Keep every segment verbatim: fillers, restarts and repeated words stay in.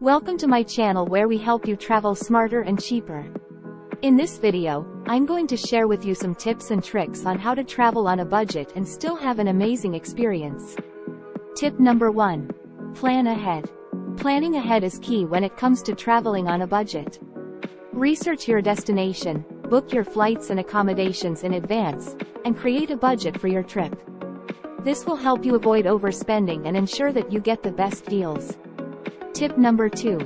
Welcome to my channel where we help you travel smarter and cheaper. In this video, I'm going to share with you some tips and tricks on how to travel on a budget and still have an amazing experience. Tip number one. Plan ahead. Planning ahead is key when it comes to traveling on a budget. Research your destination, book your flights and accommodations in advance, and create a budget for your trip. This will help you avoid overspending and ensure that you get the best deals. Tip number two.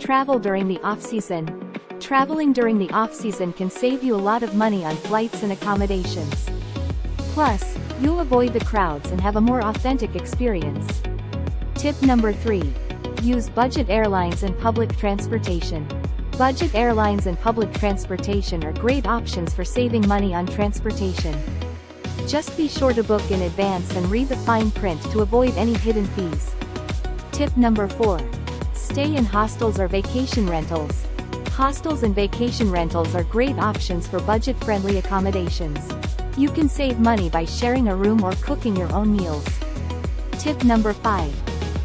Travel during the off-season. Traveling during the off-season can save you a lot of money on flights and accommodations. Plus, you'll avoid the crowds and have a more authentic experience. Tip number three. Use budget airlines and public transportation. Budget airlines and public transportation are great options for saving money on transportation. Just be sure to book in advance and read the fine print to avoid any hidden fees. Tip number four. Stay in hostels or vacation rentals. Hostels and vacation rentals are great options for budget-friendly accommodations. You can save money by sharing a room or cooking your own meals. Tip number five.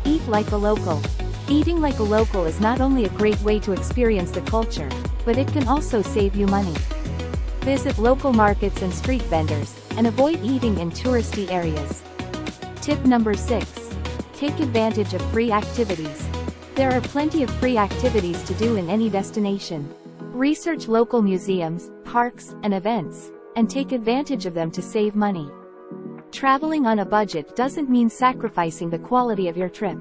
Eat like a local. Eating like a local is not only a great way to experience the culture, but it can also save you money. Visit local markets and street vendors, and avoid eating in touristy areas. Tip number six. Take advantage of free activities. There are plenty of free activities to do in any destination. Research local museums, parks, and events, and take advantage of them to save money. Traveling on a budget doesn't mean sacrificing the quality of your trip.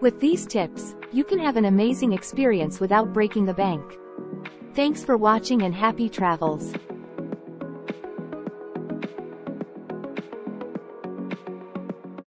With these tips, you can have an amazing experience without breaking the bank. Thanks for watching and happy travels.